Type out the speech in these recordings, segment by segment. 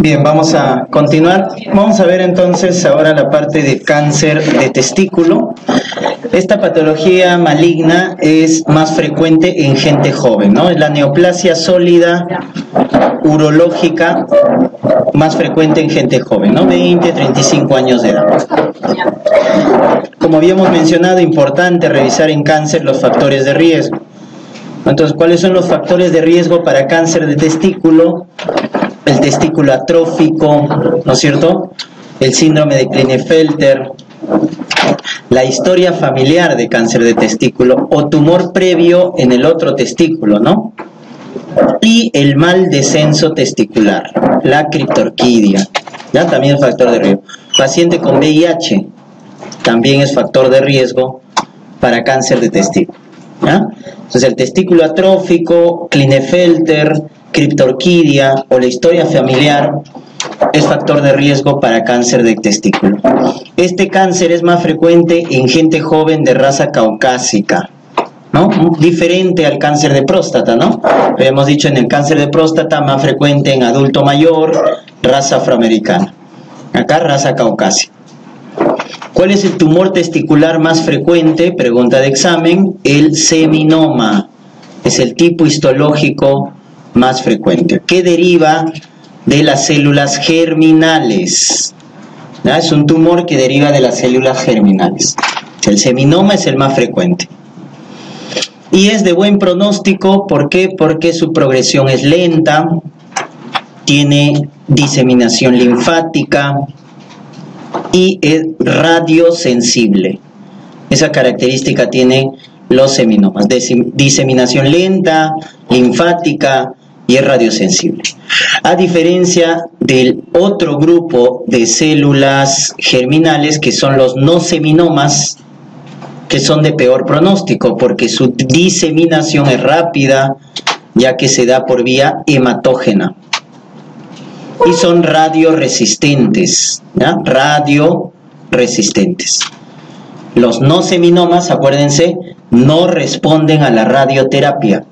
Bien, vamos a continuar. Vamos a ver entonces ahora la parte de cáncer de testículo. Esta patología maligna es más frecuente en gente joven, ¿no? Es la neoplasia sólida urológica más frecuente en gente joven, ¿no? 20, 35 años de edad. Como habíamos mencionado, importante revisar en cáncer los factores de riesgo. Entonces, ¿cuáles son los factores de riesgo para cáncer de testículo? El testículo atrófico, ¿no es cierto? El síndrome de Klinefelter, la historia familiar de cáncer de testículo o tumor previo en el otro testículo, ¿no? Y el mal descenso testicular, la criptorquidia, ¿ya? También es factor de riesgo. Paciente con VIH también es factor de riesgo para cáncer de testículo, ¿ya? Entonces, el testículo atrófico, Klinefelter, criptorquidia o la historia familiar es factor de riesgo para cáncer de testículo. Este cáncer es más frecuente en gente joven de raza caucásica, ¿no? Diferente al cáncer de próstata, ¿no? Hemos dicho en el cáncer de próstata más frecuente en adulto mayor, raza afroamericana. Acá raza caucásica. ¿Cuál es el tumor testicular más frecuente? Pregunta de examen. El seminoma es el tipo histológico más frecuente, que deriva de las células germinales, ¿ya? Es un tumor que deriva de las células germinales. El seminoma es el más frecuente. Y es de buen pronóstico, ¿por qué? Porque su progresión es lenta, tiene diseminación linfática y es radiosensible. Esa característica tiene los seminomas, diseminación lenta, linfática y es radiosensible. A diferencia del otro grupo de células germinales, que son los no seminomas, que son de peor pronóstico, porque su diseminación es rápida, ya que se da por vía hematógena. Y son radioresistentes, ¿ya? Radioresistentes. Los no seminomas, acuérdense, no responden a la radioterapia.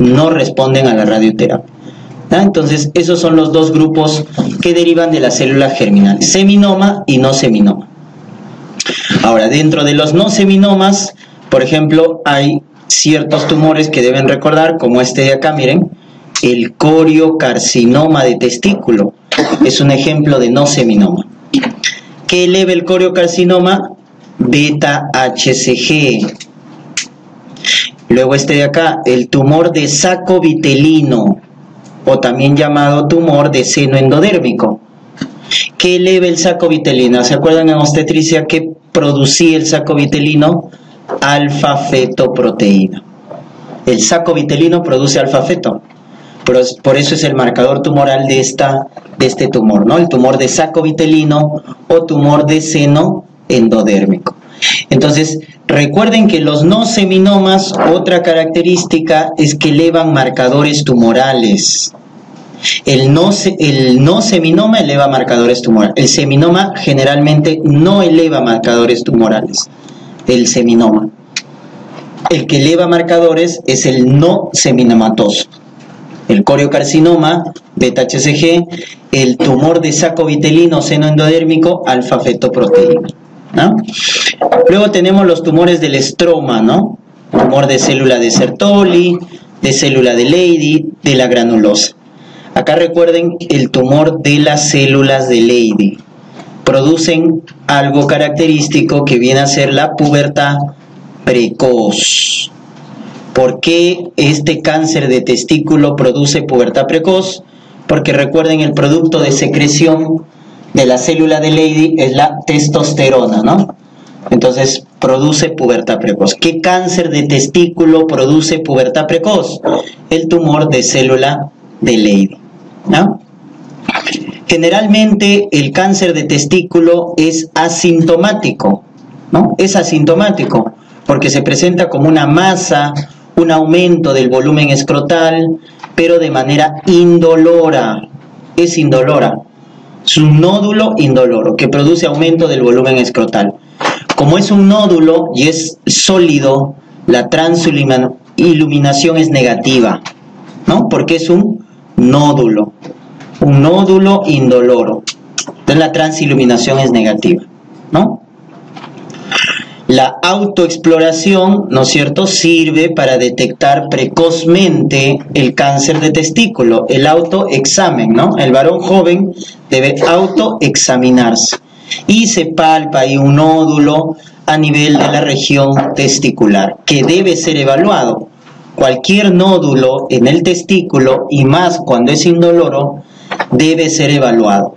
No responden a la radioterapia, ¿ya? Entonces, esos son los dos grupos que derivan de las células germinales, seminoma y no seminoma. Ahora, dentro de los no seminomas, por ejemplo, hay ciertos tumores que deben recordar, como este de acá, miren, el coriocarcinoma de testículo. Es un ejemplo de no seminoma. ¿Qué eleva el coriocarcinoma? Beta-HCG. Luego este de acá, el tumor de saco vitelino, o también llamado tumor de seno endodérmico. ¿Qué eleva el saco vitelino? ¿Se acuerdan en obstetricia que producía el saco vitelino? Alfa-fetoproteína. El saco vitelino produce alfa-feto. Por eso es el marcador tumoral de este tumor, ¿no? El tumor de saco vitelino o tumor de seno endodérmico. Entonces, recuerden que los no seminomas, otra característica es que elevan marcadores tumorales. El no seminoma eleva marcadores tumorales. El seminoma generalmente no eleva marcadores tumorales. El seminoma. El que eleva marcadores es el no seminomatoso. El coriocarcinoma, beta-HCG, el tumor de saco vitelino, seno endodérmico, alfa-fetoproteína, ¿no? Luego tenemos los tumores del estroma, ¿no? Tumor de célula de Sertoli, de célula de Leydig, de la granulosa. Acá recuerden el tumor de las células de Leydig. Producen algo característico que viene a ser la pubertad precoz. ¿Por qué este cáncer de testículo produce pubertad precoz? Porque recuerden el producto de secreción de la célula de Leydig es la testosterona, ¿no? Entonces, produce pubertad precoz. ¿Qué cáncer de testículo produce pubertad precoz? El tumor de célula de Leydig, ¿no? Generalmente, el cáncer de testículo es asintomático, ¿no? Es asintomático porque se presenta como una masa, un aumento del volumen escrotal, pero de manera indolora. Es indolora. Es un nódulo indoloro que produce aumento del volumen escrotal. Como es un nódulo y es sólido, la transiluminación es negativa, ¿no? Porque es un nódulo. un nódulo indoloro. Entonces la transiluminación es negativa, ¿no? La autoexploración, ¿no es cierto?, sirve para detectar precozmente el cáncer de testículo, el autoexamen, ¿no? El varón joven debe autoexaminarse y se palpa ahí un nódulo a nivel de la región testicular, que debe ser evaluado. Cualquier nódulo en el testículo, y más cuando es indoloro, debe ser evaluado.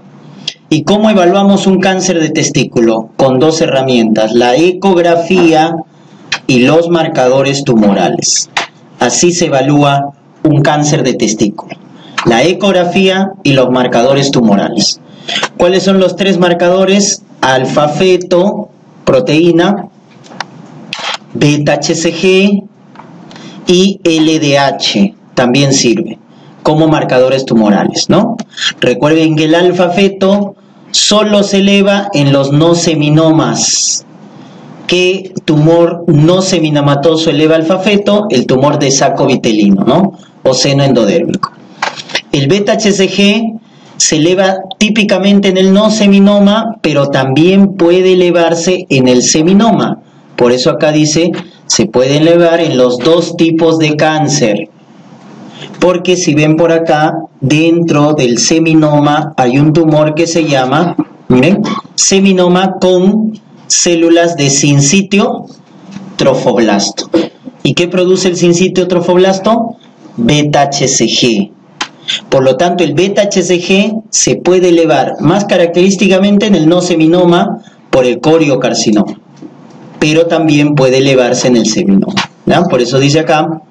¿Y cómo evaluamos un cáncer de testículo? Con dos herramientas, la ecografía y los marcadores tumorales. Así se evalúa un cáncer de testículo, la ecografía y los marcadores tumorales. ¿Cuáles son los tres marcadores? Alfa-fetoproteína, beta-HCG y LDH también sirve como marcadores tumorales, ¿no? Recuerden que el alfa-feto solo se eleva en los no seminomas. ¿Qué tumor no seminamatoso eleva alfa-feto? El tumor de saco vitelino, ¿no? O seno endodérmico. El beta-HCG se eleva típicamente en el no seminoma, pero también puede elevarse en el seminoma. Por eso acá dice, se puede elevar en los dos tipos de cáncer. Porque si ven por acá, dentro del seminoma hay un tumor que se llama, miren, seminoma con células de sincitio trofoblasto. ¿Y qué produce el sincitio trofoblasto? Beta-HCG. Por lo tanto, el beta-HCG se puede elevar más característicamente en el no seminoma por el coriocarcinoma, pero también puede elevarse en el seminoma, ¿ya? Por eso dice acá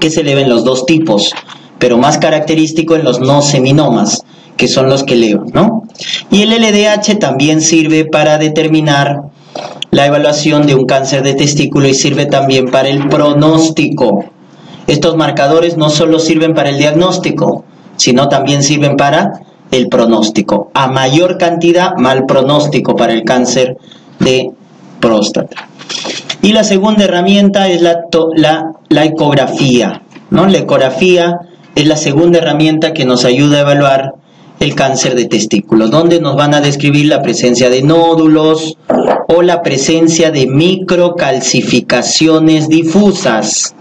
que se elevan los dos tipos, pero más característico en los no seminomas, que son los que elevan, ¿no? Y el LDH también sirve para determinar la evaluación de un cáncer de testículo y sirve también para el pronóstico. Estos marcadores no solo sirven para el diagnóstico, sino también sirven para el pronóstico. A mayor cantidad, mal pronóstico para el cáncer de próstata. Y la segunda herramienta es la ecografía, ¿no? La ecografía es la segunda herramienta que nos ayuda a evaluar el cáncer de testículos, donde nos van a describir la presencia de nódulos o la presencia de microcalcificaciones difusas.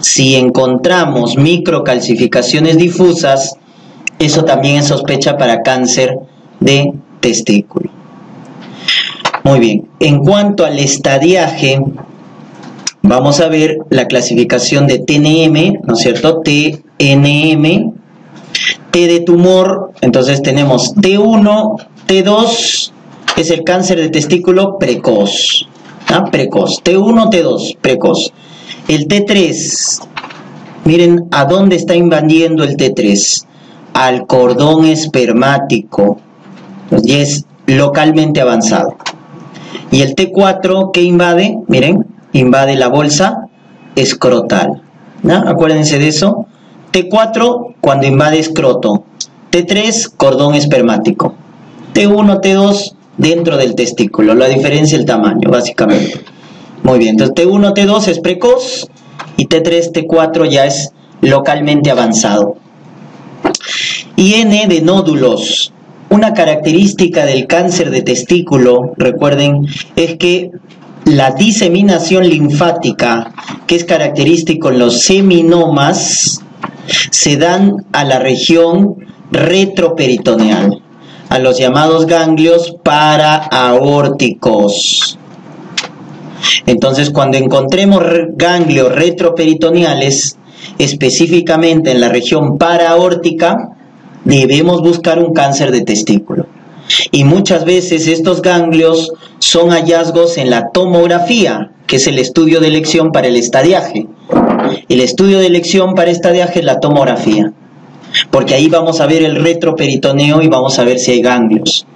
Si encontramos microcalcificaciones difusas, eso también es sospecha para cáncer de testículo. Muy bien, en cuanto al estadiaje, vamos a ver la clasificación de TNM, ¿no es cierto? TNM, T de tumor, entonces tenemos T1, T2, es el cáncer de testículo precoz, ¿ah? Precoz, T1, T2, precoz. El T3, miren a dónde está invadiendo el T3, al cordón espermático, y es localmente avanzado. Y el T4, ¿qué invade? Miren, invade la bolsa escrotal, ¿no? Acuérdense de eso. T4, cuando invade escroto. T3, cordón espermático. T1, T2, dentro del testículo. La diferencia es el tamaño, básicamente. Muy bien, entonces T1, T2 es precoz y T3, T4 ya es localmente avanzado. Y N de nódulos. Una característica del cáncer de testículo, recuerden, es que la diseminación linfática, que es característico en los seminomas, se dan a la región retroperitoneal, a los llamados ganglios paraaórticos. Entonces, cuando encontremos ganglios retroperitoneales, específicamente en la región paraaórtica, debemos buscar un cáncer de testículo. Y muchas veces estos ganglios son hallazgos en la tomografía, que es el estudio de elección para el estadiaje. El estudio de elección para estadiaje es la tomografía, porque ahí vamos a ver el retroperitoneo y vamos a ver si hay ganglios,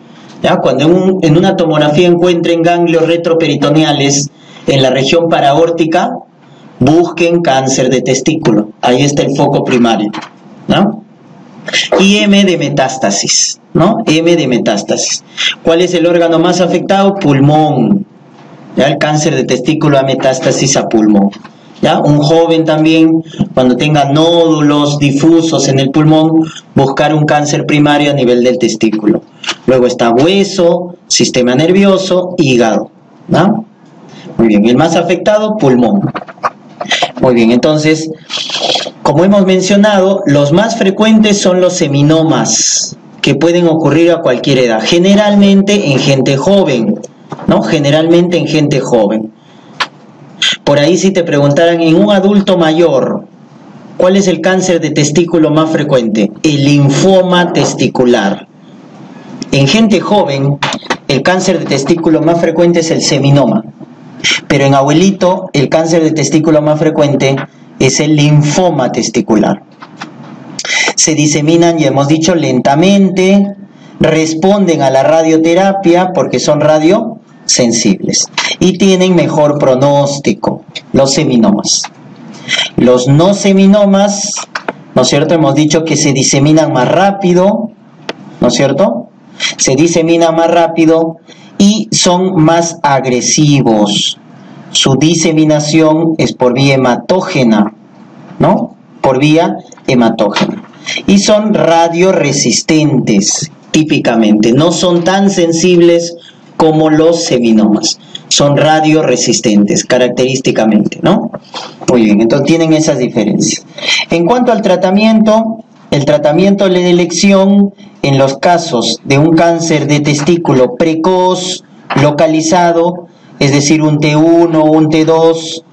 ¿ya? Cuando en una tomografía encuentren ganglios retroperitoneales en la región paraórtica, busquen cáncer de testículo. Ahí está el foco primario, ¿no? Y M de metástasis, ¿no? M de metástasis. ¿Cuál es el órgano más afectado? Pulmón. Ya el cáncer de testículo a metástasis a pulmón. ¿ya? Un joven también, cuando tenga nódulos difusos en el pulmón, buscar un cáncer primario a nivel del testículo. Luego está hueso, sistema nervioso, hígado, ¿no? Muy bien, el más afectado, pulmón. Muy bien, entonces, como hemos mencionado, los más frecuentes son los seminomas, que pueden ocurrir a cualquier edad, generalmente en gente joven, ¿no? Generalmente en gente joven. Por ahí si te preguntaran, en un adulto mayor, ¿cuál es el cáncer de testículo más frecuente? El linfoma testicular. En gente joven, el cáncer de testículo más frecuente es el seminoma. Pero en abuelito, el cáncer de testículo más frecuente es el linfoma testicular. Se diseminan, ya hemos dicho, lentamente, responden a la radioterapia porque son radiosensibles y tienen mejor pronóstico, los seminomas. Los no seminomas, ¿no es cierto? Hemos dicho que se diseminan más rápido, ¿no es cierto? Se diseminan más rápido y son más agresivos. Su diseminación es por vía hematógena, ¿no? Por vía hematógena. Y son radioresistentes, típicamente. No son tan sensibles como los seminomas. Son radioresistentes, característicamente, ¿no? Muy bien, entonces tienen esas diferencias. En cuanto al tratamiento, el tratamiento de elección en los casos de un cáncer de testículo precoz, localizado, es decir, un T1, un T2,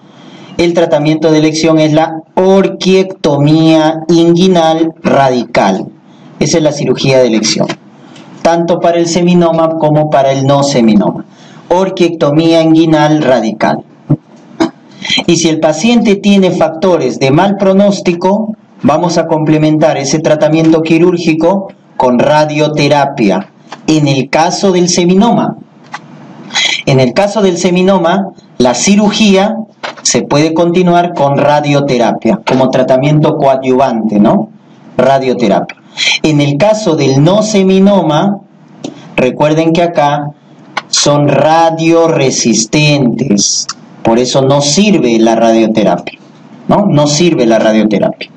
el tratamiento de elección es la orquiectomía inguinal radical. Esa es la cirugía de elección, tanto para el seminoma como para el no seminoma. Orquiectomía inguinal radical. Y si el paciente tiene factores de mal pronóstico, vamos a complementar ese tratamiento quirúrgico con radioterapia. En el caso del seminoma, la cirugía se puede continuar con radioterapia como tratamiento coadyuvante, ¿no? Radioterapia. En el caso del no seminoma, recuerden que acá son radioresistentes, por eso no sirve la radioterapia, ¿no? No sirve la radioterapia.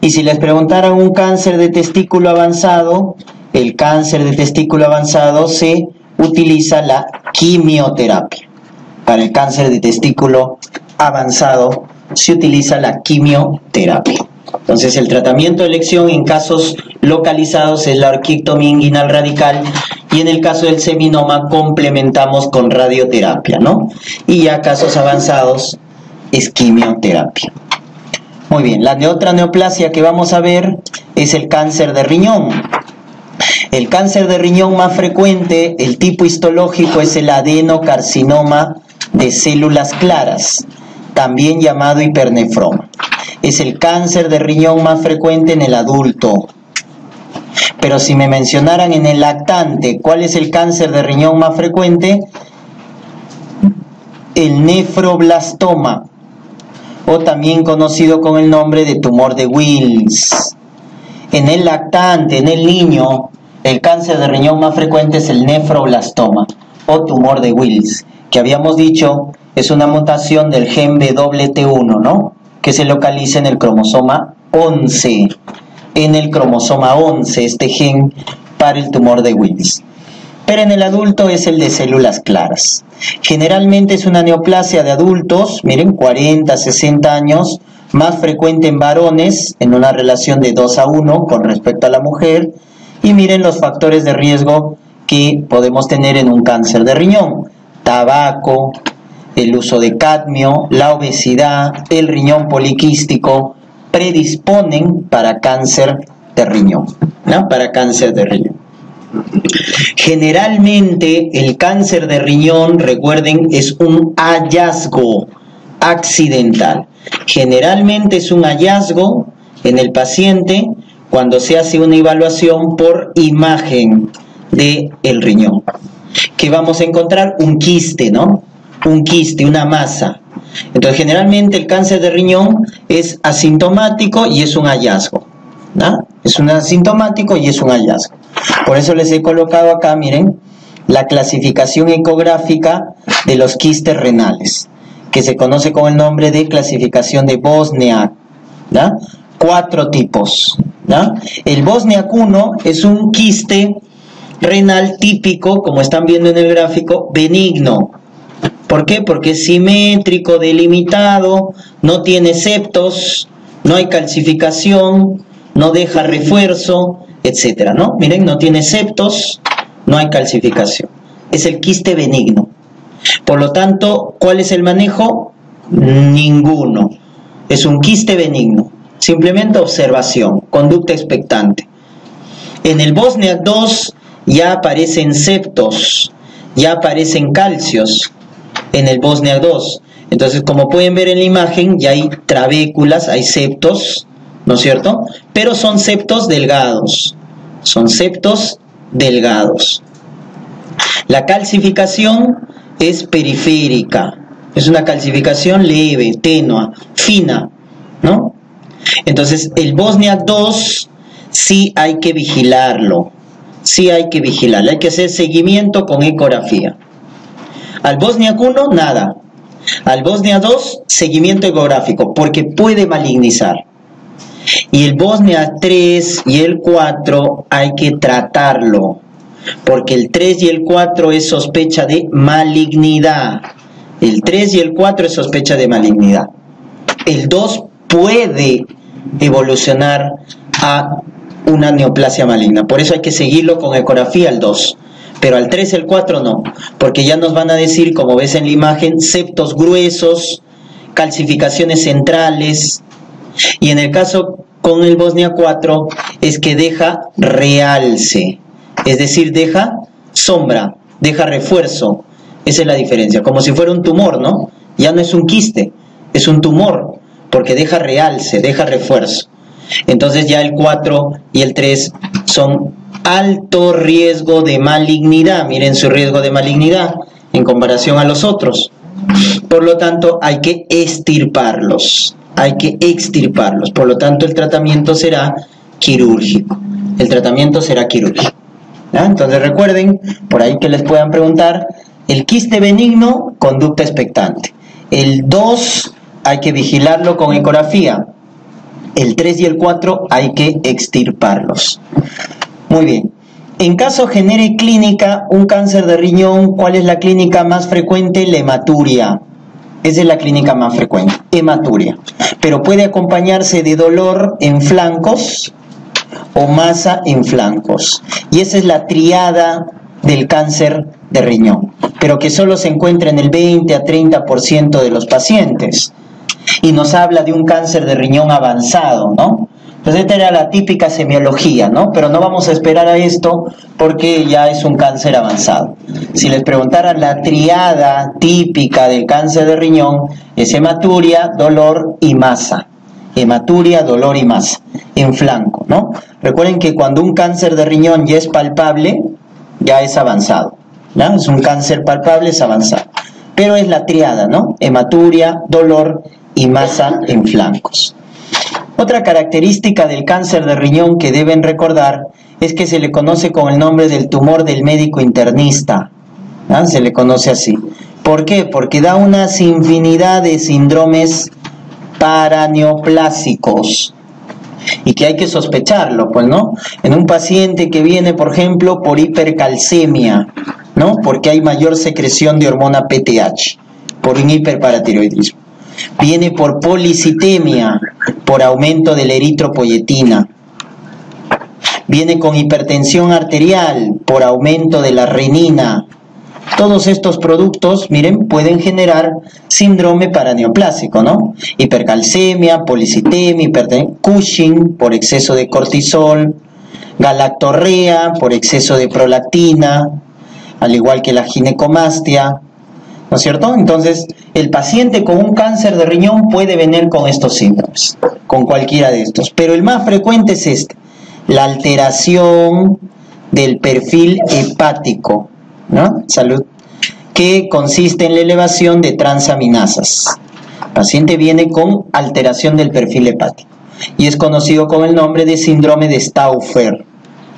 Y si les preguntaran un cáncer de testículo avanzado, el cáncer de testículo avanzado se utiliza la quimioterapia. Para el cáncer de testículo avanzado se utiliza la quimioterapia. Entonces el tratamiento de elección en casos localizados es la orquiectomía inguinal radical y en el caso del seminoma complementamos con radioterapia, ¿no? Y ya casos avanzados es quimioterapia. Muy bien, la otra neoplasia que vamos a ver es el cáncer de riñón. El cáncer de riñón más frecuente, el tipo histológico, es el adenocarcinoma de células claras, también llamado hipernefroma. Es el cáncer de riñón más frecuente en el adulto. Pero si me mencionaran en el lactante, ¿cuál es el cáncer de riñón más frecuente? El nefroblastoma, o también conocido con el nombre de tumor de Wilms. En el lactante, en el niño, el cáncer de riñón más frecuente es el nefroblastoma o tumor de Wilms, que habíamos dicho es una mutación del gen WT1, ¿no? Que se localiza en el cromosoma 11. En el cromosoma 11, este gen para el tumor de Wilms. Pero en el adulto es el de células claras. Generalmente es una neoplasia de adultos, miren, 40, 60 años, más frecuente en varones, en una relación de 2:1 con respecto a la mujer. Y miren los factores de riesgo que podemos tener en un cáncer de riñón: tabaco, el uso de cadmio, la obesidad, el riñón poliquístico, predisponen para cáncer de riñón, ¿no? Para cáncer de riñón. Generalmente el cáncer de riñón, recuerden, es un hallazgo accidental. Generalmente es un hallazgo en el paciente cuando se hace una evaluación por imagen del riñón. Que vamos a encontrar un quiste, ¿no? Un quiste, una masa. Entonces generalmente el cáncer de riñón es asintomático y es un hallazgo, ¿no? Es un asintomático y es un hallazgo. Por eso les he colocado acá, miren, la clasificación ecográfica de los quistes renales, que se conoce con el nombre de clasificación de Bosniak, ¿da? 4 tipos, ¿da? El Bosniak 1 es un quiste renal típico, como están viendo en el gráfico, benigno. ¿Por qué? Porque es simétrico, delimitado, no tiene septos, no hay calcificación, no deja refuerzo, etcétera, ¿no? Miren, no tiene septos, no hay calcificación. Es el quiste benigno. Por lo tanto, ¿cuál es el manejo? Ninguno. Es un quiste benigno. Simplemente observación, conducta expectante. En el Bosniak 2 ya aparecen septos, ya aparecen calcios en el Bosniak 2. Entonces, como pueden ver en la imagen, ya hay trabéculas, hay septos, ¿no es cierto? Pero son septos delgados. Son septos delgados. La calcificación es periférica. Es una calcificación leve, tenue, fina, ¿no? Entonces, el Bosniak 2 sí hay que vigilarlo. Sí hay que vigilarlo. Hay que hacer seguimiento con ecografía. Al Bosniak 1, nada. Al Bosniak 2, seguimiento ecográfico, porque puede malignizar. Y el Bosniak 3 y el 4 hay que tratarlo, porque el 3 y el 4 es sospecha de malignidad. El 3 y el 4 es sospecha de malignidad. El 2 puede evolucionar a una neoplasia maligna. Por eso hay que seguirlo con ecografía al 2. Pero al 3 y el 4 no, porque ya nos van a decir, como ves en la imagen, septos gruesos, calcificaciones centrales. Y en el caso con el Bosniak 4 es que deja realce, es decir, deja sombra, deja refuerzo. Esa es la diferencia, como si fuera un tumor, ¿no? Ya no es un quiste, es un tumor, porque deja realce, deja refuerzo. Entonces ya el 4 y el 3 son alto riesgo de malignidad. Miren su riesgo de malignidad en comparación a los otros. Por lo tanto, hay que extirparlos. Hay que extirparlos. Por lo tanto, el tratamiento será quirúrgico. El tratamiento será quirúrgico. ¿Ah? Entonces, recuerden, por ahí que les puedan preguntar, el quiste benigno, conducta expectante. El 2, hay que vigilarlo con ecografía. El 3 y el 4, hay que extirparlos. Muy bien. En caso genere clínica, un cáncer de riñón, ¿cuál es la clínica más frecuente? La hematuria. Esa es la clínica más frecuente, hematuria. Pero puede acompañarse de dolor en flancos o masa en flancos. Y esa es la triada del cáncer de riñón, pero que solo se encuentra en el 20 a 30% de los pacientes. Y nos habla de un cáncer de riñón avanzado, ¿no? Entonces, esta era la típica semiología, ¿no? Pero no vamos a esperar a esto porque ya es un cáncer avanzado. Si les preguntaran la triada típica del cáncer de riñón, es hematuria, dolor y masa. Hematuria, dolor y masa, en flanco, ¿no? Recuerden que cuando un cáncer de riñón ya es palpable, ya es avanzado, ¿no? Es un cáncer palpable, es avanzado. Pero es la triada, ¿no? Hematuria, dolor y masa en flancos. Otra característica del cáncer de riñón que deben recordar es que se le conoce con el nombre del tumor del médico internista. ¿Ah? Se le conoce así. ¿Por qué? Porque da una infinidad de síndromes paraneoplásicos y que hay que sospecharlo, pues, ¿no? En un paciente que viene, por ejemplo, por hipercalcemia, ¿no? Porque hay mayor secreción de hormona PTH por un hiperparatiroidismo. Viene por policitemia, por aumento de la eritropoyetina. Viene con hipertensión arterial, por aumento de la renina. Todos estos productos, miren, pueden generar síndrome paraneoplásico, ¿no? Hipercalcemia, policitemia, hipertensión, Cushing, por exceso de cortisol, galactorrea, por exceso de prolactina, al igual que la ginecomastia, ¿no es cierto? Entonces, el paciente con un cáncer de riñón puede venir con estos síndromes, con cualquiera de estos. Pero el más frecuente es este, la alteración del perfil hepático, ¿no? Salud, que consiste en la elevación de transaminasas. El paciente viene con alteración del perfil hepático y es conocido con el nombre de síndrome de Stauffer.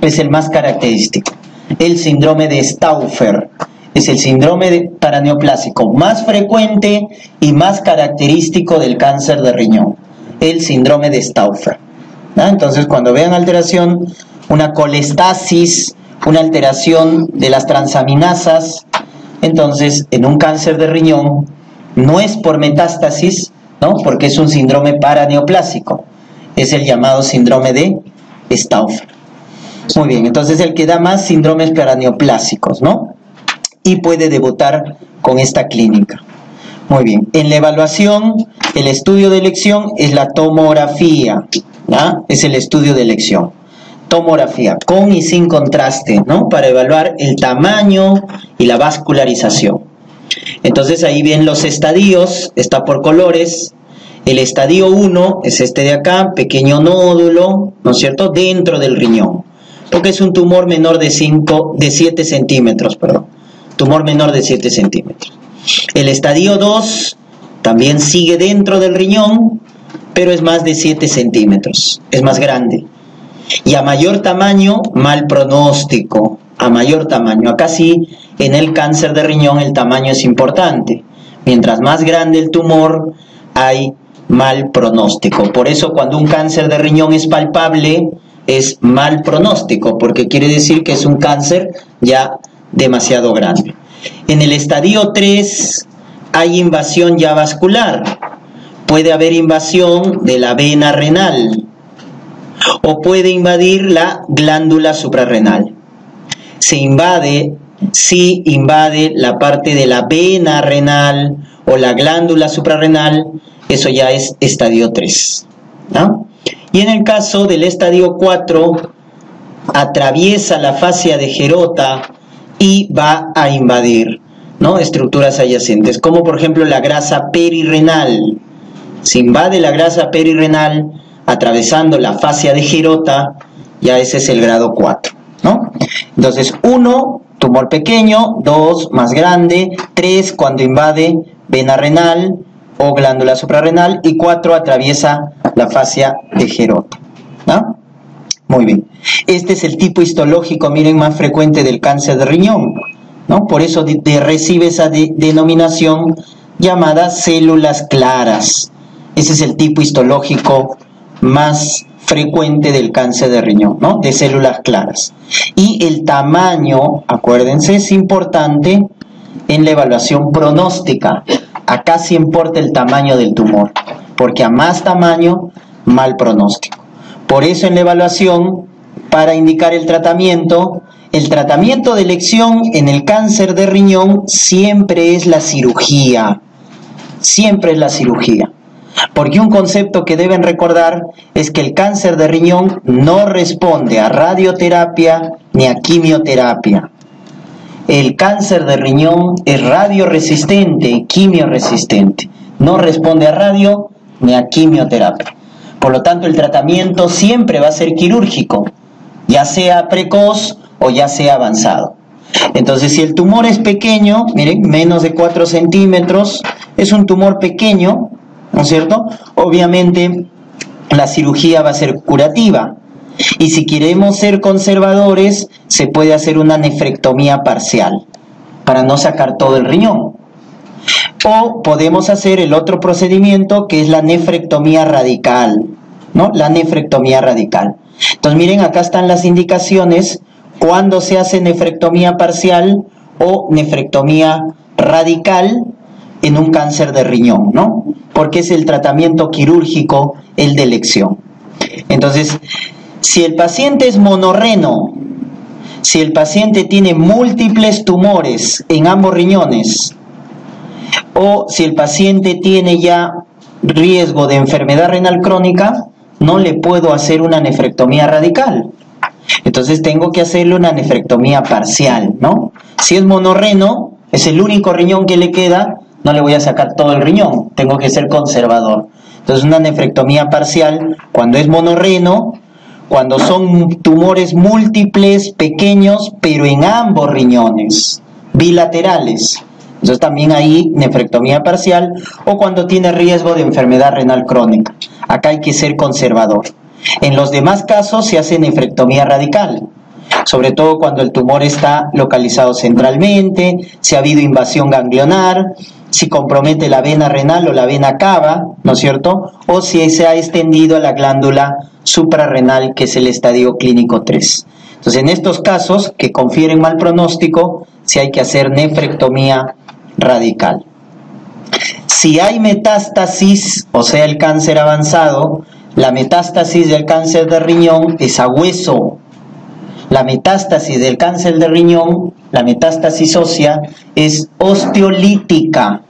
Es el más característico, el síndrome de Stauffer. es el síndrome paraneoplásico más frecuente y más característico del cáncer de riñón, el síndrome de Stauffer. ¿No? Entonces, cuando vean alteración, una colestasis, una alteración de las transaminasas, entonces en un cáncer de riñón no es por metástasis, ¿no? Porque es un síndrome paraneoplásico, es el llamado síndrome de Stauffer. Muy bien, entonces el que da más síndromes paraneoplásicos, ¿no? Y puede debutar con esta clínica. Muy bien, en la evaluación, el estudio de elección es la tomografía, ¿no? Es el estudio de elección. Tomografía, con y sin contraste, ¿no? Para evaluar el tamaño y la vascularización. Entonces ahí vienen los estadios, está por colores. El estadio 1 es este de acá, pequeño nódulo, ¿no es cierto?, dentro del riñón. Porque es un tumor menor de 7 centímetros, perdón. Tumor menor de 7 centímetros. El estadio 2 también sigue dentro del riñón, pero es más de 7 centímetros, es más grande. Y a mayor tamaño, mal pronóstico, a mayor tamaño. Acá sí, en el cáncer de riñón el tamaño es importante. Mientras más grande el tumor, hay mal pronóstico. Por eso cuando un cáncer de riñón es palpable, es mal pronóstico, porque quiere decir que es un cáncer ya demasiado grande. En el estadio 3 hay invasión ya vascular. Puede haber invasión de la vena renal o puede invadir la glándula suprarrenal. Se invade, si invade la parte de la vena renal o la glándula suprarrenal, eso ya es estadio 3, ¿no? Y en el caso del estadio 4, atraviesa la fascia de Gerota y va a invadir, ¿no?, estructuras adyacentes, como por ejemplo la grasa perirenal. Se invade la grasa perirenal atravesando la fascia de Gerota, ya ese es el grado 4, ¿no? Entonces 1, tumor pequeño, 2, más grande, 3, cuando invade vena renal o glándula suprarrenal, y 4, atraviesa la fascia de Gerota, ¿no? Muy bien. Este es el tipo histológico, miren, más frecuente del cáncer de riñón, ¿no? Por eso recibe esa denominación llamada células claras. Ese es el tipo histológico más frecuente del cáncer de riñón, ¿no? De células claras. Y el tamaño, acuérdense, es importante en la evaluación pronóstica. Acá sí importa el tamaño del tumor, porque a más tamaño, mal pronóstico. Por eso en la evaluación, para indicar el tratamiento de elección en el cáncer de riñón siempre es la cirugía. Siempre es la cirugía. Porque un concepto que deben recordar es que el cáncer de riñón no responde a radioterapia ni a quimioterapia. El cáncer de riñón es radioresistente, quimioresistente. No responde a radio ni a quimioterapia. Por lo tanto, el tratamiento siempre va a ser quirúrgico, ya sea precoz o ya sea avanzado. Entonces, si el tumor es pequeño, miren, menos de 4 centímetros, es un tumor pequeño, ¿no es cierto? Obviamente, la cirugía va a ser curativa. Y si queremos ser conservadores, se puede hacer una nefrectomía parcial para no sacar todo el riñón. O podemos hacer el otro procedimiento, que es la nefrectomía radical, ¿no? La nefrectomía radical. Entonces, miren, acá están las indicaciones cuando se hace nefrectomía parcial o nefrectomía radical en un cáncer de riñón, ¿no? Porque es el tratamiento quirúrgico el de elección. Entonces, si el paciente es monorreno, si el paciente tiene múltiples tumores en ambos riñones, o si el paciente tiene ya riesgo de enfermedad renal crónica, no le puedo hacer una nefrectomía radical. Entonces tengo que hacerle una nefrectomía parcial, ¿no? Si es monorreno, es el único riñón que le queda, no le voy a sacar todo el riñón, tengo que ser conservador. Entonces una nefrectomía parcial cuando es monorreno, cuando son tumores múltiples, pequeños, pero en ambos riñones, bilaterales. Entonces también hay nefrectomía parcial, o cuando tiene riesgo de enfermedad renal crónica. Acá hay que ser conservador. En los demás casos se hace nefrectomía radical. sobre todo cuando el tumor está localizado centralmente, si ha habido invasión ganglionar, si compromete la vena renal o la vena cava, ¿no es cierto?, o si se ha extendido a la glándula suprarrenal, que es el estadio clínico 3. Entonces, en estos casos que confieren mal pronóstico, sí hay que hacer nefrectomía radical. Si hay metástasis, o sea, el cáncer avanzado, la metástasis del cáncer de riñón es a hueso. La metástasis del cáncer de riñón, la metástasis ósea, es osteolítica.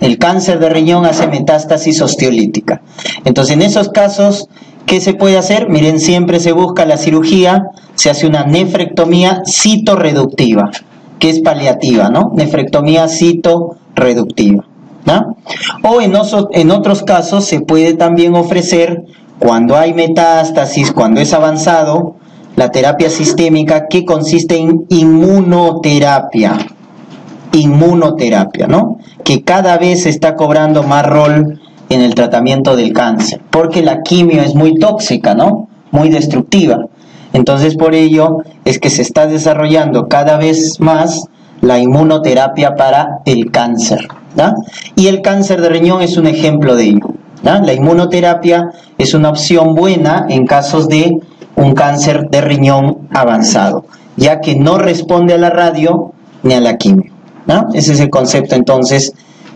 El cáncer de riñón hace metástasis osteolítica. Entonces, en esos casos, ¿qué se puede hacer? Miren, siempre se busca la cirugía, se hace una nefrectomía citorreductiva, que es paliativa, ¿no? Nefrectomía citorreductiva, ¿no? O en otros casos se puede también ofrecer, cuando hay metástasis, cuando es avanzado, la terapia sistémica, que consiste en inmunoterapia, ¿no?, que cada vez está cobrando más rol en el tratamiento del cáncer, porque la quimio es muy tóxica, ¿no?, muy destructiva. Entonces, por ello es que se está desarrollando cada vez más la inmunoterapia para el cáncer, ¿da? Y el cáncer de riñón es un ejemplo de ello, ¿da? La inmunoterapia es una opción buena en casos de un cáncer de riñón avanzado, ya que no responde a la radio ni a la quimio, ¿no? Ese es el concepto, entonces,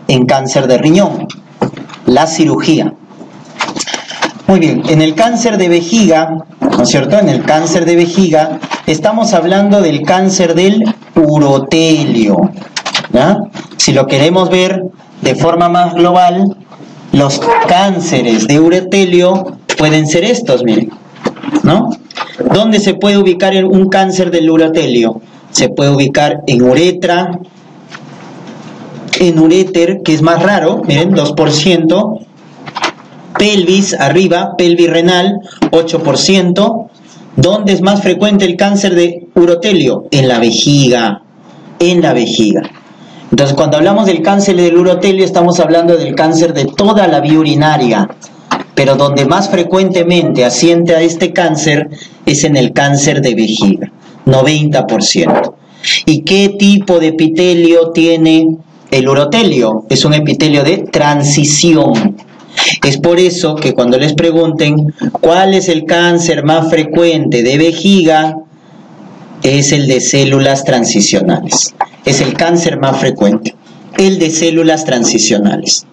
en cáncer de riñón, la cirugía. Muy bien, en el cáncer de vejiga, ¿no es cierto?, en el cáncer de vejiga estamos hablando del cáncer del urotelio, ¿no? Si lo queremos ver de forma más global, los cánceres de urotelio pueden ser estos, miren, ¿no? ¿Dónde se puede ubicar un cáncer del urotelio? Se puede ubicar en uretra, en uréter, que es más raro, miren, 2%, pelvis arriba, pelvis renal, 8%. ¿Dónde es más frecuente el cáncer de urotelio? En la vejiga, en la vejiga. Entonces, cuando hablamos del cáncer del urotelio, estamos hablando del cáncer de toda la vía urinaria, pero donde más frecuentemente asiente a este cáncer es en el cáncer de vejiga, 90%. ¿Y qué tipo de epitelio tiene el urotelio? Es un epitelio de transición. Es por eso que cuando les pregunten cuál es el cáncer más frecuente de vejiga, es el de células transicionales. Es el cáncer más frecuente, el de células transicionales,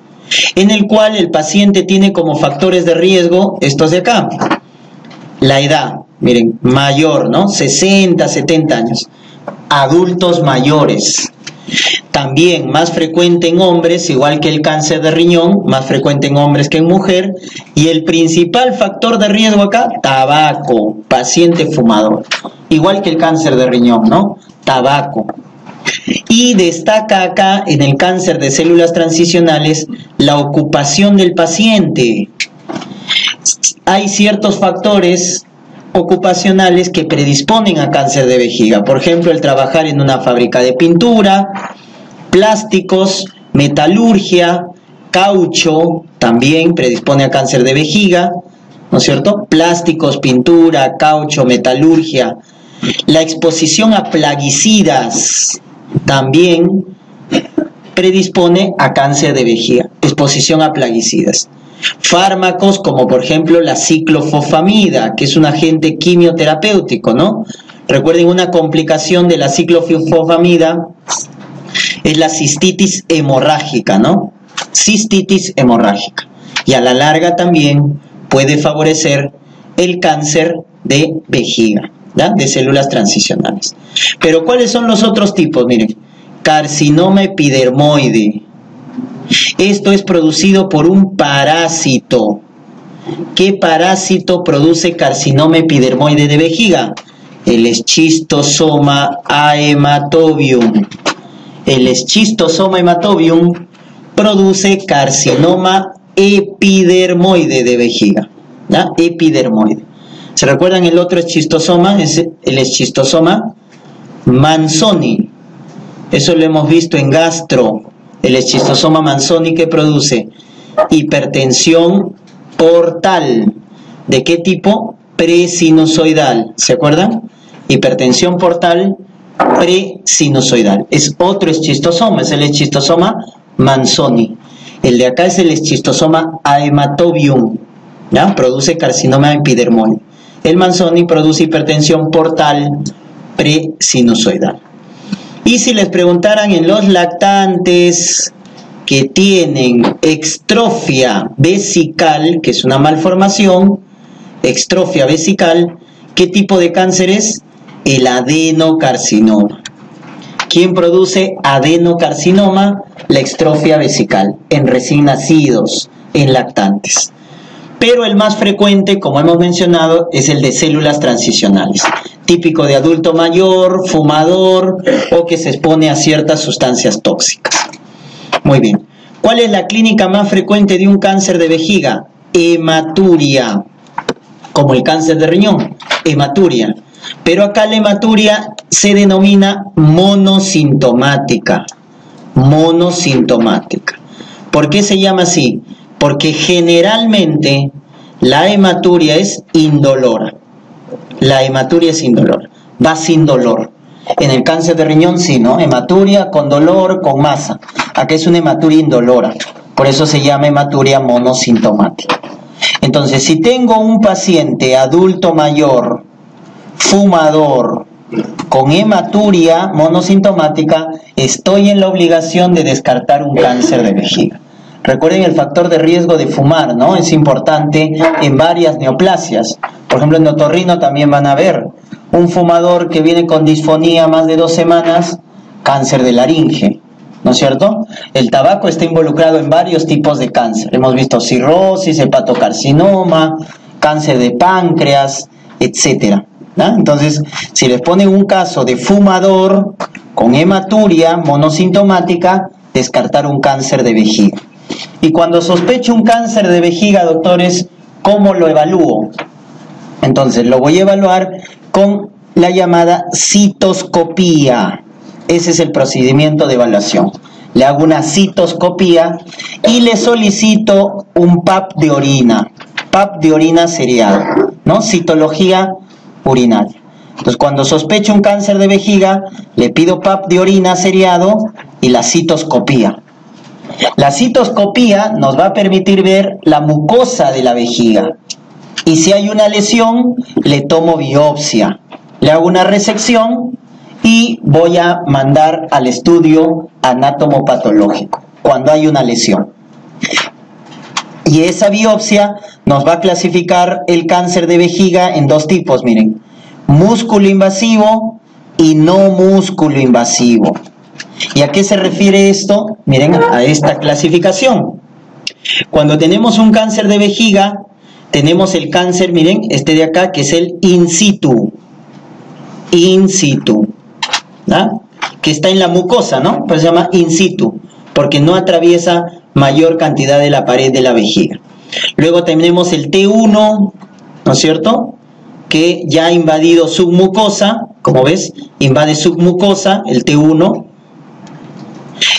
en el cual el paciente tiene como factores de riesgo estos de acá: la edad, miren, mayor, ¿no?, 60, 70 años, adultos mayores. También más frecuente en hombres, igual que el cáncer de riñón, más frecuente en hombres que en mujer. Y el principal factor de riesgo acá, tabaco, paciente fumador, igual que el cáncer de riñón, ¿no?, tabaco. Y destaca acá, en el cáncer de células transicionales, la ocupación del paciente. Hay ciertos factores ocupacionales que predisponen a cáncer de vejiga. Por ejemplo, el trabajar en una fábrica de pintura, plásticos, metalurgia, caucho, también predispone a cáncer de vejiga, ¿no es cierto? Plásticos, pintura, caucho, metalurgia. La exposición a plaguicidas también predispone a cáncer de vejiga, exposición a plaguicidas. Fármacos como, por ejemplo, la ciclofosfamida, que es un agente quimioterapéutico, ¿no? Recuerden, una complicación de la ciclofosfamida es la cistitis hemorrágica, ¿no? Cistitis hemorrágica. Y a la larga también puede favorecer el cáncer de vejiga, ¿da?, de células transicionales. Pero ¿cuáles son los otros tipos? Miren, carcinoma epidermoide. Esto es producido por un parásito. ¿Qué parásito produce carcinoma epidermoide de vejiga? El esquistosoma hematobium. El esquistosoma hematobium produce carcinoma epidermoide de vejiga, ¿da?, epidermoide. ¿Se recuerdan el otro esquistosoma? Es el esquistosoma mansoni. Eso lo hemos visto en gastro. El esquistosoma mansoni, que produce hipertensión portal. ¿De qué tipo? Presinusoidal. ¿Se acuerdan? hipertensión portal presinusoidal. Es otro esquistosoma, es el esquistosoma mansoni. El de acá es el esquistosoma hematobium, ¿ya? Produce carcinoma epidermoide. El mansoni produce hipertensión portal presinusoidal. Y si les preguntaran en los lactantes que tienen extrofia vesical, que es una malformación, extrofia vesical, ¿qué tipo de cáncer es? El adenocarcinoma. ¿Quién produce adenocarcinoma? La extrofia vesical, en recién nacidos, en lactantes. Pero el más frecuente, como hemos mencionado, es el de células transicionales, típico de adulto mayor, fumador o que se expone a ciertas sustancias tóxicas. Muy bien. ¿Cuál es la clínica más frecuente de un cáncer de vejiga? Hematuria, como el cáncer de riñón, hematuria. Pero acá la hematuria se denomina monosintomática. Monosintomática. ¿Por qué se llama así? Porque generalmente la hematuria es indolora. La hematuria es indolora. Va sin dolor. En el cáncer de riñón sí, ¿no? Hematuria con dolor, con masa. Acá es una hematuria indolora. Por eso se llama hematuria monosintomática. Entonces, si tengo un paciente adulto mayor, fumador, con hematuria monosintomática, estoy en la obligación de descartar un cáncer de vejiga. Recuerden el factor de riesgo de fumar, ¿no? Es importante en varias neoplasias. Por ejemplo, en otorrino también van a ver un fumador que viene con disfonía más de 2 semanas, cáncer de laringe, ¿no es cierto? El tabaco está involucrado en varios tipos de cáncer. Hemos visto cirrosis, hepatocarcinoma, cáncer de páncreas, etcétera, ¿no? Entonces, si les ponen un caso de fumador con hematuria monosintomática, descartar un cáncer de vejiga. Y cuando sospecho un cáncer de vejiga, doctores, ¿cómo lo evalúo? Entonces, lo voy a evaluar con la llamada citoscopía. Ese es el procedimiento de evaluación. Le hago una citoscopía y le solicito un PAP de orina seriado, ¿no? Citología urinaria. Entonces, cuando sospecho un cáncer de vejiga, le pido PAP de orina seriado y la citoscopía. La citoscopía nos va a permitir ver la mucosa de la vejiga. Y si hay una lesión, le tomo biopsia. Le hago una resección y voy a mandar al estudio anatomopatológico cuando hay una lesión. Y esa biopsia nos va a clasificar el cáncer de vejiga en 2 tipos, miren. Músculo invasivo y no músculo invasivo. ¿Y a qué se refiere esto? Miren, a esta clasificación. Cuando tenemos un cáncer de vejiga, tenemos el cáncer, miren, este de acá, que es el in situ. In situ, ¿no? Que está en la mucosa, ¿no? Pues se llama in situ, porque no atraviesa mayor cantidad de la pared de la vejiga. Luego tenemos el T1, ¿no es cierto?, que ya ha invadido submucosa, como ves, invade submucosa, el T1.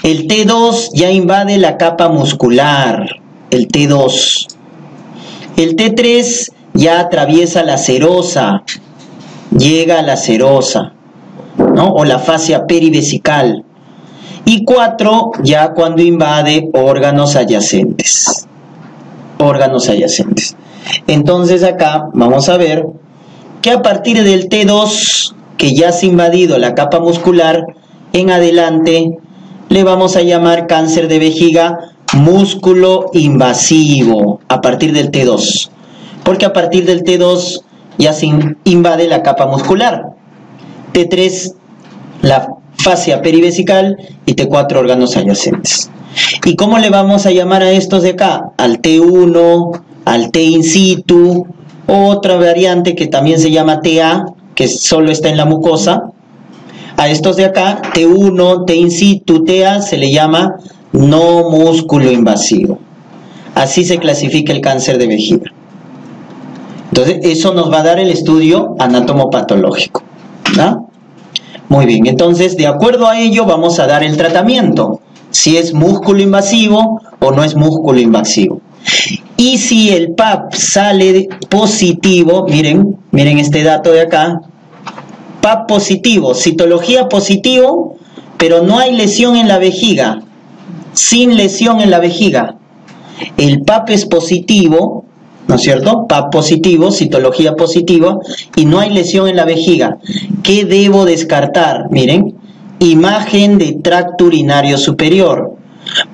El T2 ya invade la capa muscular, el T2. El T3 ya atraviesa la serosa, llega a la serosa, ¿no? O la fascia perivesical. Y 4 ya cuando invade órganos adyacentes. Órganos adyacentes. Entonces acá vamos a ver que a partir del T2, que ya se ha invadido la capa muscular, en adelante le vamos a llamar cáncer de vejiga músculo invasivo a partir del T2. Porque a partir del T2 ya se invade la capa muscular. T3, la fascia perivesical, y T4, órganos adyacentes. ¿Y cómo le vamos a llamar a estos de acá? Al T1, al T in situ, otra variante que también se llama TA, que solo está en la mucosa. A estos de acá, T1, T in situ, TA, se le llama no músculo invasivo. Así se clasifica el cáncer de vejiga. Entonces, eso nos va a dar el estudio anatomopatológico, ¿no? Muy bien, entonces, de acuerdo a ello, vamos a dar el tratamiento. Si es músculo invasivo o no es músculo invasivo. Y si el PAP sale positivo, miren este dato de acá, PAP positivo, citología positivo, pero no hay lesión en la vejiga, sin lesión en la vejiga. El PAP es positivo, ¿no es cierto? PAP positivo, citología positiva, y no hay lesión en la vejiga. ¿Qué debo descartar? Miren, imagen de tracto urinario superior.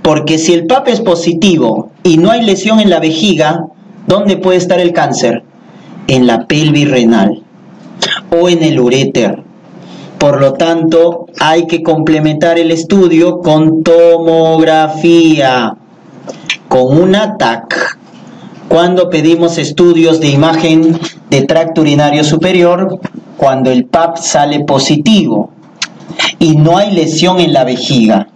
Porque si el PAP es positivo y no hay lesión en la vejiga, ¿dónde puede estar el cáncer? En la pelvis renal o en el uréter. Por lo tanto, hay que complementar el estudio con tomografía, con una TAC. Cuando pedimos estudios de imagen de tracto urinario superior, cuando el PAP sale positivo y no hay lesión en la vejiga.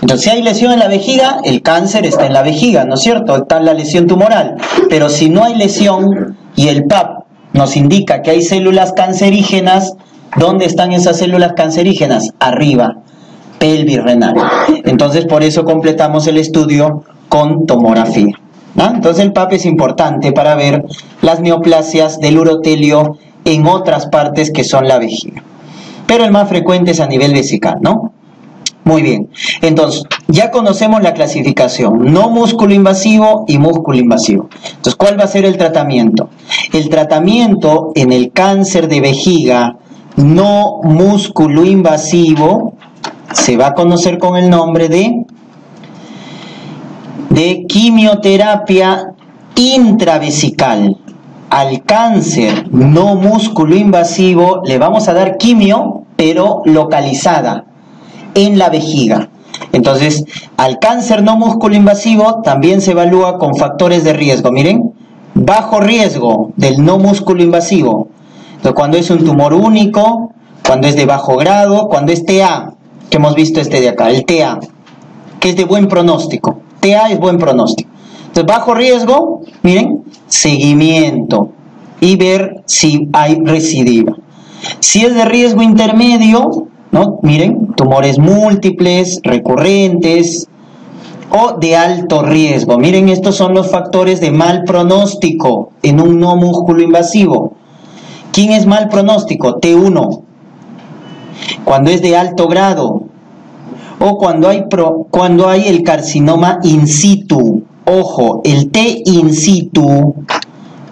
Entonces, si hay lesión en la vejiga, el cáncer está en la vejiga, ¿no es cierto? Está en la lesión tumoral. Pero si no hay lesión y el PAP nos indica que hay células cancerígenas, ¿dónde están esas células cancerígenas? Arriba, pelvis renal. Entonces, por eso completamos el estudio con tomografía, ¿no? Entonces, el PAP es importante para ver las neoplasias del urotelio en otras partes que son la vejiga. Pero el más frecuente es a nivel vesical, ¿no? Muy bien, entonces ya conocemos la clasificación, no músculo invasivo y músculo invasivo. Entonces, ¿cuál va a ser el tratamiento? El tratamiento en el cáncer de vejiga no músculo invasivo se va a conocer con el nombre de quimioterapia intravesical. Al cáncer no músculo invasivo le vamos a dar quimio, pero localizada en la vejiga. Entonces, al cáncer no músculo invasivo también se evalúa con factores de riesgo. Miren, bajo riesgo del no músculo invasivo. Entonces, cuando es un tumor único, cuando es de bajo grado, cuando es TA, que hemos visto este de acá, el TA, que es de buen pronóstico. TA es buen pronóstico. Entonces, bajo riesgo, miren, seguimiento y ver si hay recidiva. Si es de riesgo intermedio, ¿no? Miren, tumores múltiples, recurrentes o de alto riesgo. Miren, estos son los factores de mal pronóstico en un no músculo invasivo. ¿Quién es mal pronóstico? T1. Cuando es de alto grado o cuando hay el carcinoma in situ. Ojo, el T in situ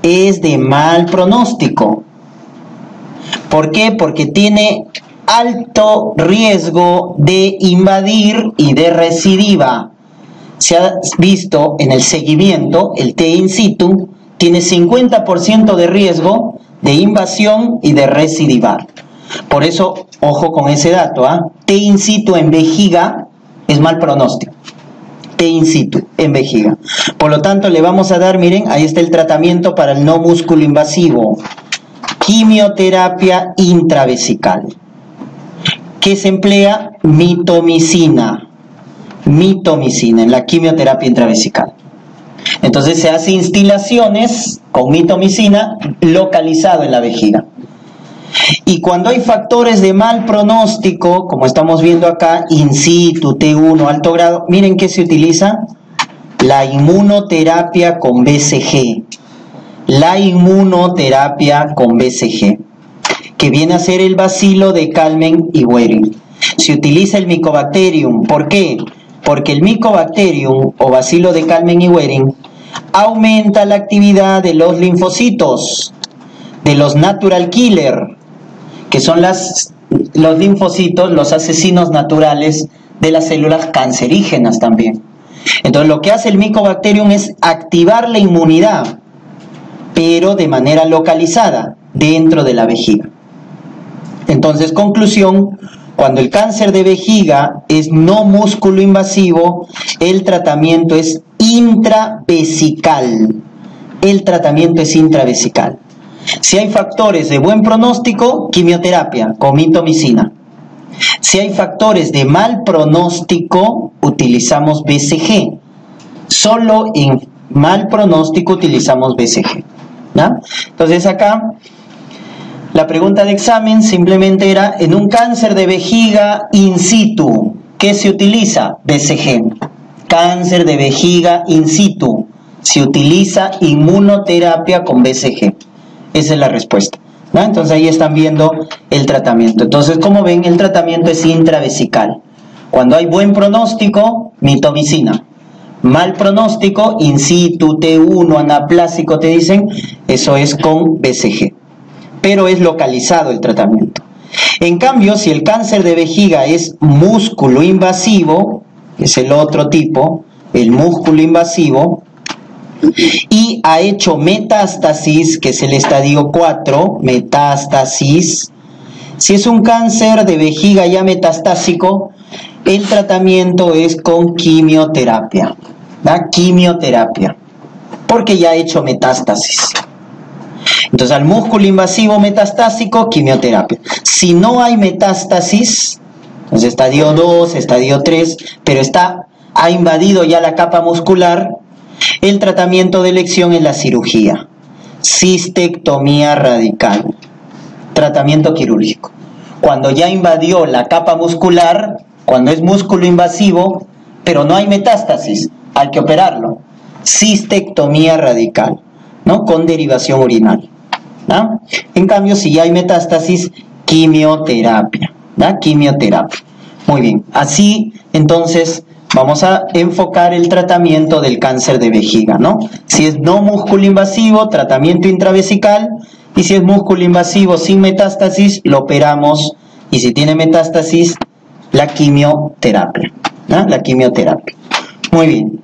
es de mal pronóstico. ¿Por qué? Porque tiene alto riesgo de invadir y de recidiva. Se ha visto en el seguimiento, el T in situ tiene 50% de riesgo de invasión y de recidivar. Por eso, ojo con ese dato, ¿eh? T in situ en vejiga es mal pronóstico. T in situ en vejiga. Por lo tanto, le vamos a dar, miren, ahí está el tratamiento para el no músculo invasivo. Quimioterapia intravesical. ¿Qué se emplea? Mitomicina. Mitomicina en la quimioterapia intravesical. Entonces se hace instilaciones con mitomicina localizado en la vejiga. Y cuando hay factores de mal pronóstico, como estamos viendo acá, in situ, T1, alto grado, miren qué se utiliza. La inmunoterapia con BCG. La inmunoterapia con BCG, que viene a ser el bacilo de Calmette y Guérin. Se utiliza el Mycobacterium. ¿Por qué? Porque el Mycobacterium o bacilo de Calmette y Guérin aumenta la actividad de los linfocitos, de los natural killer, que son los linfocitos, los asesinos naturales de las células cancerígenas también. Entonces, lo que hace el Mycobacterium es activar la inmunidad, pero de manera localizada dentro de la vejiga. Entonces, conclusión, cuando el cáncer de vejiga es no músculo invasivo, el tratamiento es intravesical. El tratamiento es intravesical. Si hay factores de buen pronóstico, quimioterapia con mitomicina. Si hay factores de mal pronóstico, utilizamos BCG. Solo en mal pronóstico utilizamos BCG, ¿no? Entonces, acá la pregunta de examen simplemente era, en un cáncer de vejiga in situ, ¿qué se utiliza? BCG. Cáncer de vejiga in situ, se utiliza inmunoterapia con BCG. Esa es la respuesta. ¿no? Entonces ahí están viendo el tratamiento. Entonces, como ven, el tratamiento es intravesical. Cuando hay buen pronóstico, mitomicina. Mal pronóstico, in situ, T1, anaplásico, te dicen, eso es con BCG. Pero es localizado el tratamiento. En cambio, si el cáncer de vejiga es músculo invasivo, que es el otro tipo, el músculo invasivo, y ha hecho metástasis, que es el estadio 4, metástasis, si es un cáncer de vejiga ya metastásico, el tratamiento es con quimioterapia, ¿da? Quimioterapia, porque ya ha hecho metástasis. Entonces, al músculo invasivo metastásico, quimioterapia. Si no hay metástasis, entonces estadio 2, estadio 3, pero ha invadido ya la capa muscular, el tratamiento de elección es la cirugía, cistectomía radical, tratamiento quirúrgico. Cuando ya invadió la capa muscular, cuando es músculo invasivo, pero no hay metástasis, hay que operarlo, cistectomía radical, ¿no? Con derivación urinaria, ¿no? En cambio, si ya hay metástasis, quimioterapia, ¿no? Quimioterapia. Muy bien, así entonces vamos a enfocar el tratamiento del cáncer de vejiga, ¿no? Si es no músculo invasivo, tratamiento intravesical, y si es músculo invasivo sin metástasis, lo operamos, y si tiene metástasis, la quimioterapia, ¿no? La quimioterapia. Muy bien.